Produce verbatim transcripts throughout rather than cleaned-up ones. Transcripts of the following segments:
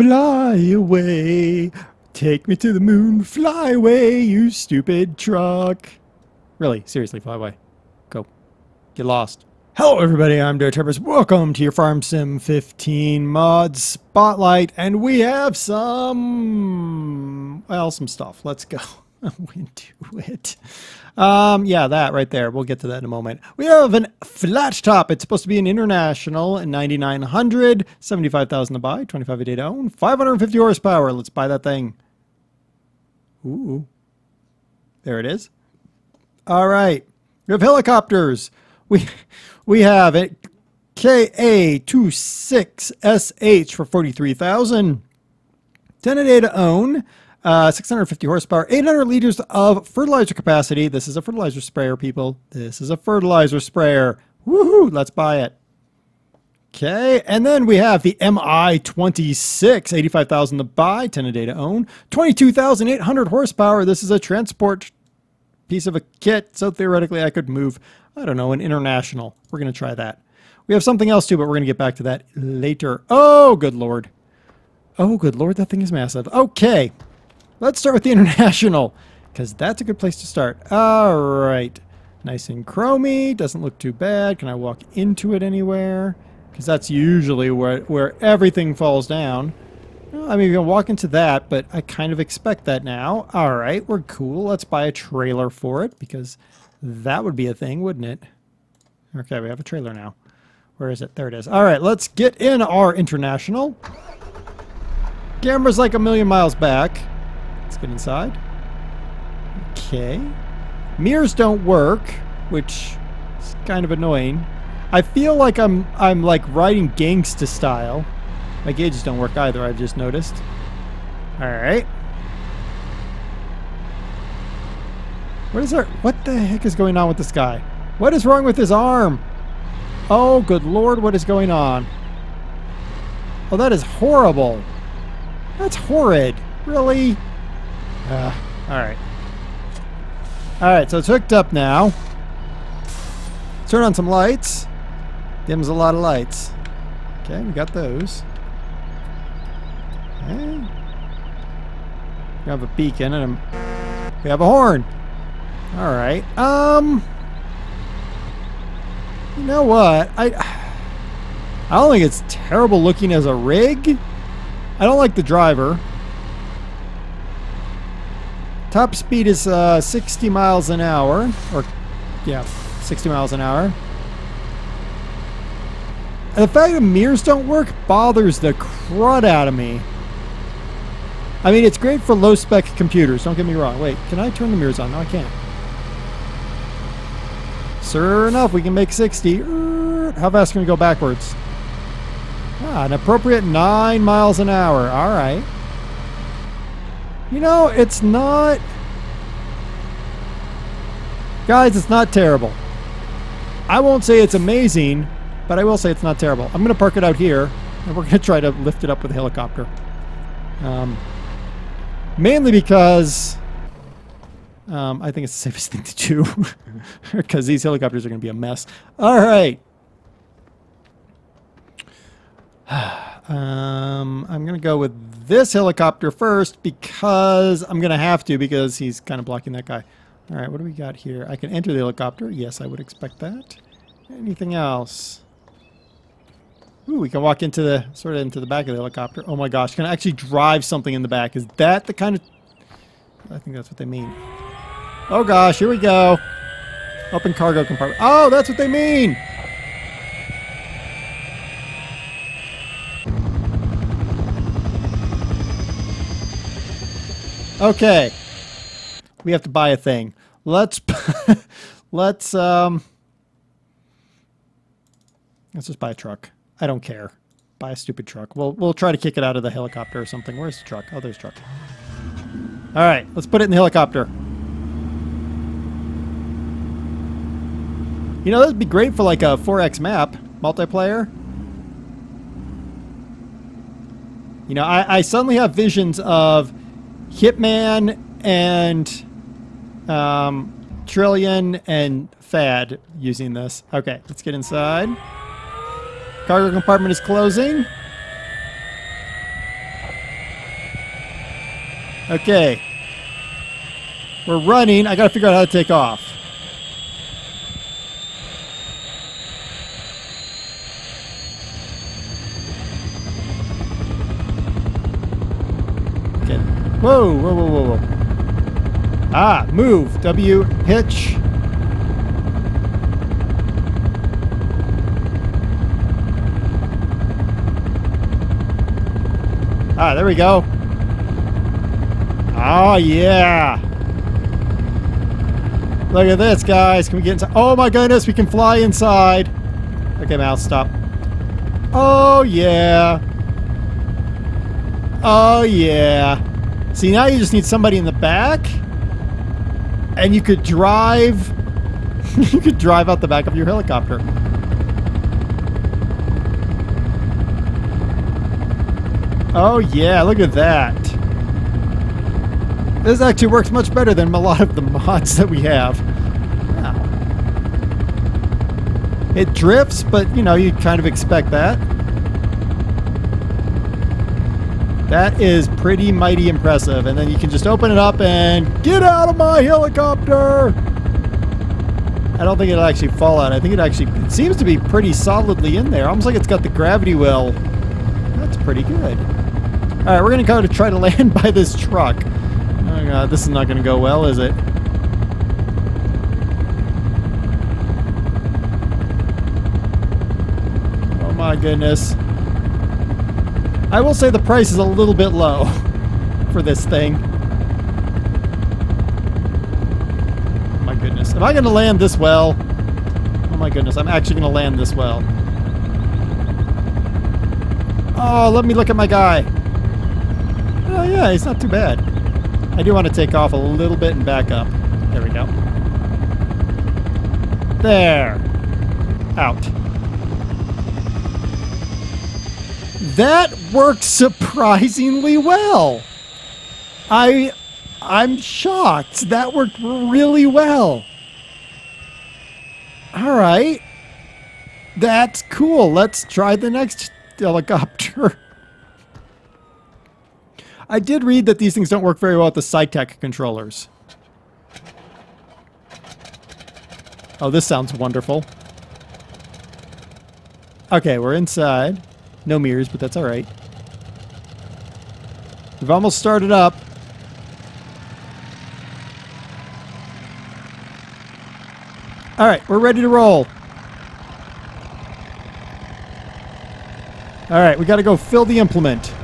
Fly away, take me to the moon, fly away, you stupid truck. Really, seriously, fly away. Go. Get lost. Hello everybody, I'm DerTebbers. Welcome to your Farm Sim fifteen mod spotlight, and we have some, well, some stuff. Let's go into it. Um, yeah, that right there. We'll get to that in a moment. We have a flat top. It's supposed to be an International ninety-nine hundred, seventy-five thousand to buy, twenty-five a day to own, five hundred fifty horsepower. Let's buy that thing. Ooh, there it is. All right, we have helicopters. We we have it K A twenty-six S H for forty-three thousand, ten a day to own, uh, six hundred fifty horsepower, eight hundred liters of fertilizer capacity. This is a fertilizer sprayer, people. This is a fertilizer sprayer. Woohoo! Let's buy it. Okay, and then we have the M I twenty-six, eighty-five thousand to buy, ten a day to own, twenty-two thousand eight hundred horsepower. This is a transport piece of a kit, so theoretically I could move, I don't know, an International. We're going to try that. We have something else too, but we're going to get back to that later. Oh, good lord. Oh, good lord, that thing is massive. Okay, let's start with the International, because that's a good place to start. All right, nice and chromey, doesn't look too bad. Can I walk into it anywhere? Because that's usually where, where everything falls down. I mean, you can walk into that, but I kind of expect that now. All right, we're cool. Let's buy a trailer for it, because that would be a thing, wouldn't it? Okay, we have a trailer now. Where is it? There it is. All right, let's get in our International. Camera's like a million miles back. Let's get inside. Okay. Mirrors don't work, which is kind of annoying. I feel like I'm, I'm like riding gangsta style. My gauges don't work either, I've just noticed. Alright. What is our... What the heck is going on with this guy? What is wrong with his arm? Oh, good lord, what is going on? Oh, that is horrible. That's horrid. Really? Uh, Alright. Alright, so it's hooked up now. Let's turn on some lights. Dims a lot of lights. Okay, we got those. Okay. We have a beacon and a, we have a horn. All right. Um. You know what? I I don't think it's terrible looking as a rig. I don't like the driver. Top speed is uh, sixty miles an hour, or yeah, sixty miles an hour. And the fact that mirrors don't work bothers the crud out of me. I mean, it's great for low-spec computers, don't get me wrong. Wait, can I turn the mirrors on? No, I can't. Sure enough, we can make sixty. How fast can we go backwards? Ah, an appropriate nine miles an hour. All right. You know, it's not... Guys, it's not terrible. I won't say it's amazing, but I will say it's not terrible. I'm going to park it out here, and we're going to try to lift it up with a helicopter. Um, mainly because um, I think it's the safest thing to do, because these helicopters are going to be a mess. All right. um, I'm going to go with this helicopter first, because I'm going to have to, because he's kind of blocking that guy. All right, what do we got here? I can enter the helicopter. Yes, I would expect that. Anything else? Ooh, we can walk into the, sort of into the back of the helicopter. Oh my gosh, can I actually drive something in the back? Is that the kind of... I think that's what they mean. Oh gosh, here we go. Open cargo compartment. Oh, that's what they mean! Okay. We have to buy a thing. Let's... Let's, um... Let's just buy a truck. I don't care. Buy a stupid truck. We'll we'll try to kick it out of the helicopter or something. Where's the truck? Oh, there's the truck. All right, let's put it in the helicopter. You know, that'd be great for like a four X map multiplayer. You know, I, I suddenly have visions of Hitman and um, Trillion and Fad using this. Okay, let's get inside. Cargo compartment is closing. Okay. We're running. I got to figure out how to take off. Okay. Whoa, whoa, whoa, whoa, whoa. Ah, move. W, hitch. Ah, there we go. Oh, yeah. Look at this, guys. Can we get inside? Oh, my goodness. We can fly inside. Okay, mouse, stop. Oh, yeah. Oh, yeah. See, now you just need somebody in the back. And you could drive. You could drive out the back of your helicopter. Oh yeah, look at that. This actually works much better than a lot of the mods that we have. Wow. It drifts, but you know, you kind of expect that. That is pretty mighty impressive. And then you can just open it up and get out of my helicopter. I don't think it'll actually fall out. I think it actually it seems to be pretty solidly in there. Almost like it's got the gravity well. That's pretty good. All right, we're gonna go to try to land by this truck. Oh god, this is not gonna go well, is it? Oh my goodness. I will say the price is a little bit low for this thing. Oh my goodness. Am I gonna land this well? Oh my goodness, I'm actually gonna land this well. Oh, let me look at my guy. Oh yeah, he's not too bad. I do want to take off a little bit and back up. There we go. There. Out. That worked surprisingly well. I, I'm shocked. That worked really well. All right. That's cool. Let's try the next helicopter. I did read that these things don't work very well with the Cytech controllers. Oh, this sounds wonderful. Okay, we're inside. No mirrors, but that's alright. We've almost started up. Alright, we're ready to roll. All right, we got to go fill the implement.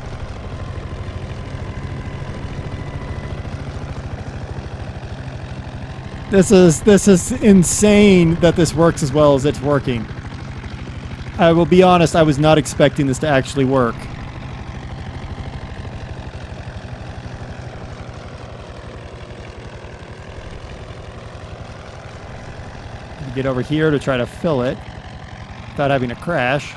This is this is insane that this works as well as it's working. I will be honest, I was not expecting this to actually work. Get over here to try to fill it without having a crash.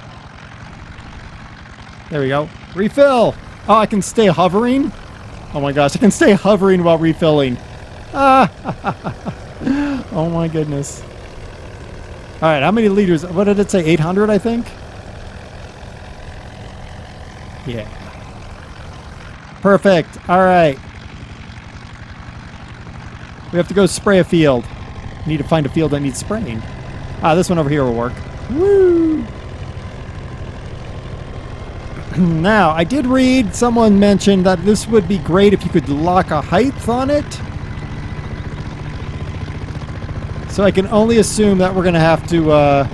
There we go. Refill! Oh, I can stay hovering? Oh my gosh, I can stay hovering while refilling. Ah! Oh my goodness. Alright, how many liters? What did it say? eight hundred, I think? Yeah. Perfect. Alright. We have to go spray a field. Need to find a field that needs spraying. Ah, this one over here will work. Woo! Now, I did read someone mentioned that this would be great if you could lock a height on it. So I can only assume that we're going to have to uh,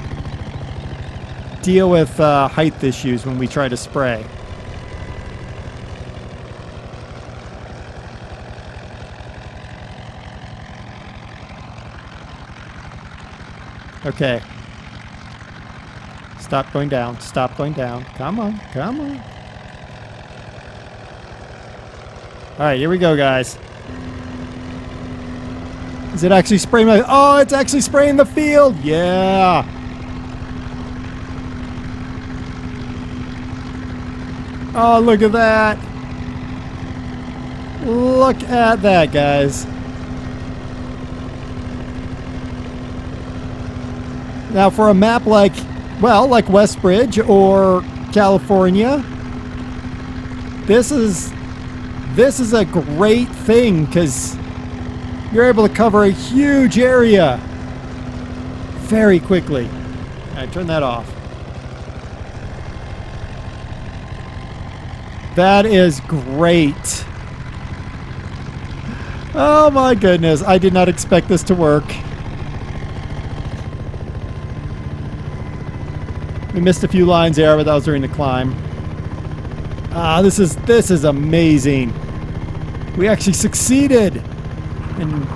deal with uh, height issues when we try to spray. Okay. Stop going down. Stop going down. Come on. Come on. All right, here we go, guys. Is it actually spraying my... Oh, it's actually spraying the field. Yeah. Oh, look at that. Look at that, guys. Now, for a map like... Well, like Westbridge or California, this is This is a great thing because you're able to cover a huge area very quickly. All right, turn that off. That is great. Oh my goodness, I did not expect this to work. We missed a few lines there, but that was during the climb. Ah, this is this is amazing. We actually succeeded. And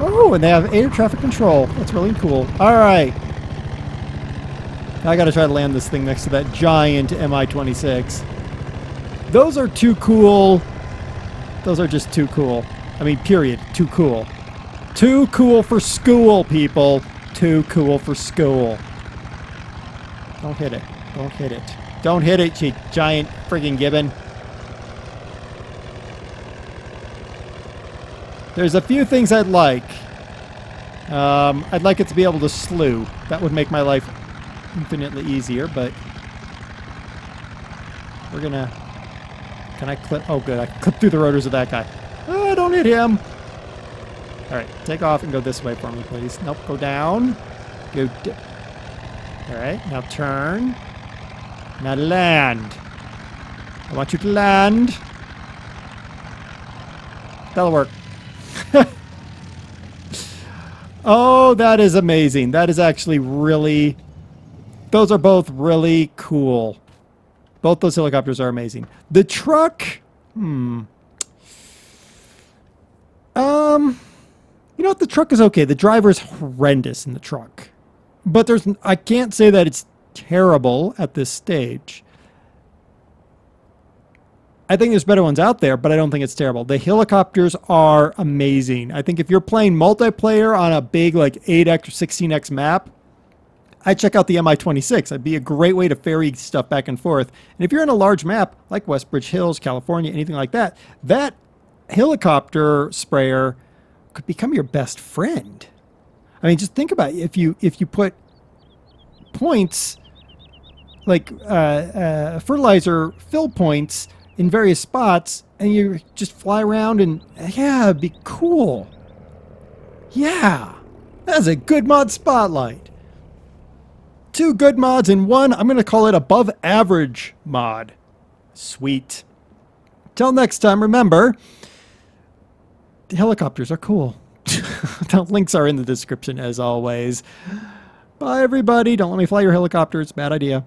oh, and they have air traffic control. That's really cool. All right. I got to try to land this thing next to that giant M I twenty-six. Those are too cool. Those are just too cool. I mean, period. Too cool. Too cool for school, people. Too cool for school. Don't hit it. Don't hit it. Don't hit it, you giant friggin' gibbon. There's a few things I'd like. Um, I'd like it to be able to slew. That would make my life infinitely easier, but... We're gonna... Can I clip? Oh, good. I clipped through the rotors of that guy. Oh, don't hit him! Alright, take off and go this way for me, please. Nope, go down. Go d- Alright, now turn. Now land. I want you to land. That'll work. Oh, that is amazing. That is actually really... Those are both really cool. Both those helicopters are amazing. The truck... Hmm. Um... You know what? The truck is okay. The driver's horrendous in the truck. But there's... I can't say that it's... terrible at this stage. I think there's better ones out there, but I don't think it's terrible. The helicopters are amazing. I think if you're playing multiplayer on a big like eight X or sixteen X map, I'd check out the M I twenty-six. It'd be a great way to ferry stuff back and forth. And if you're in a large map like Westbridge Hills, California, anything like that, that helicopter sprayer could become your best friend. I mean, just think about it. if you if you put points like uh, uh, fertilizer fill points in various spots, and you just fly around, and yeah, it'd be cool. Yeah, that's a good mod spotlight. Two good mods in one. I'm gonna call it above average mod. Sweet. Till next time, remember, the helicopters are cool. The links are in the description as always. Bye, everybody. Don't let me fly your helicopter. It's a bad idea.